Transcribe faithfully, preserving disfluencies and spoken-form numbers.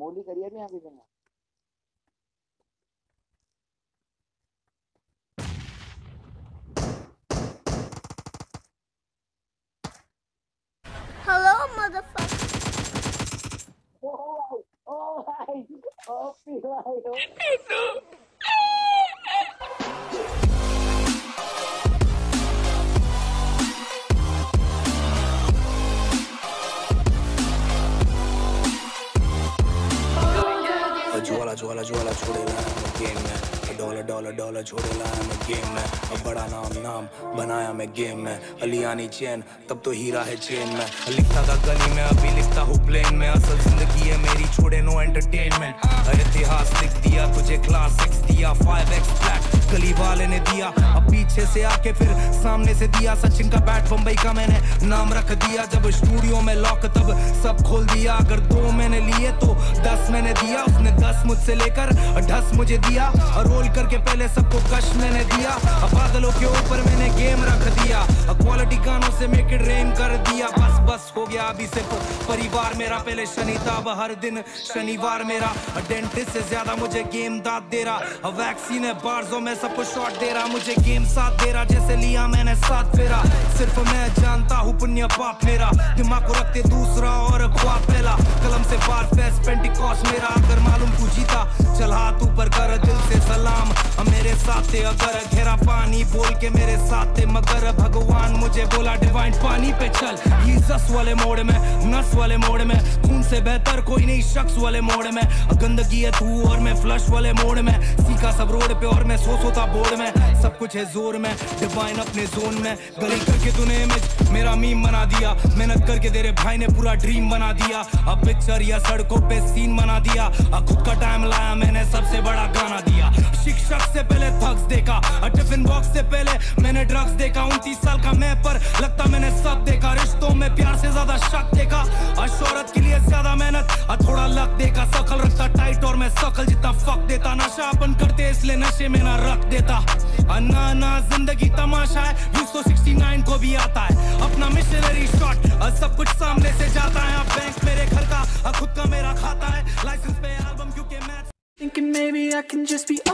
मोली career में आगे जाऊंगा। Hello, motherfucker. Oh, oh, hi. Oh, hi. Jwala jwala jwala chhode na game mein dollar dollar dollar chhode na game mein ab bada naam naam banaya main game mein aliani chain tab to heera hai chain mein likhta tha gali mein abhi likhta hu plane mein asal zindagi hai meri chhode no entertainment har itihas likh diya tujhe classics diya five x flat गली वाले ने दिया अब पीछे से आके फिर सामने से दिया सचिन का बैट बम्बई का मैंने नाम रख दिया जब स्टूडियो में लॉक तब सब खोल दिया अगर दो मैंने लिए तो दस मैंने दिया उसने दस मुझसे लेकर दस मुझे दिया और रोल करके पहले सबको कश मैंने दिया अब बादलों के ऊपर मैंने गेम रख दिया क्वालिटी गानों से मेक इट रेन कर दिया बस बस हो गया अभी से परिवार मेरा पहले शनिताब हर दिन शनिवार मेरा डेंटिस्ट से ज्यादा मुझे गेम दाद दे रहा वैक्सीन है बार्जों में सबको शॉट दे रहा मुझे गेम साथ दे रहा जैसे लिया मैंने साथ फेरा सिर्फ मैं जानता हूँ पुण्य पाप मेरा दिमाग को रखते दूसरा और ख्वाब पहला कलम से बार फेस पेंटिकॉस्ट मेरा अगर मालूम तू जीता चल हाथ ऊपर कर दिल से सलाम मेरे साथ थे अगर घेरा पानी बोल के मेरे साथ थे मगर भगवान मुझे बोला डिवाइन पानी पे चल जीसस वाले मोड़ में नस वाले मोड़ में खून से बेहतर कोई नहीं शख्स वाले मोड़ में गंदगी है तू और मैं फ्लश वाले मोड़ में सीखा सब रोड पे और मैं सो सोता बोर्ड में सब कुछ है जोर में डिवाइन अपने जोन में गली करके तूने इमेज मेरा मीम बना दिया मेहनत करके तेरे भाई ने पूरा ड्रीम बना दिया अब पिक्चर या सड़कों पे सीन बना दिया खुद का टाइम लाया मैंने सबसे बड़ा गाना दिया शिक्षक से पहले थक्स देखा टिफिन बॉक्स से पहले मैंने ड्रग्स देखा उनतीस साल का मैं पर लगता मैंने सब देखा रिश्तों में प्यार से ज्यादा शक देखा शोहरत के लिए ज्यादा मेहनत और थोड़ा लक देखा सकल रखता टाइट और मैं सकल जितना फक देता नशा अपन करते इसलिए नशे में ना रख देता ना ना जिंदगी तमाशा है एक सौ उनहत्तर को भी आता है अपना मिशनरी शॉट और सब कुछ सामने से जाता है बैंक मेरे घर का खुद का मेरा खाता है लाइसेंस पे एल्बम क्योंकि मैं thinking maybe I can just be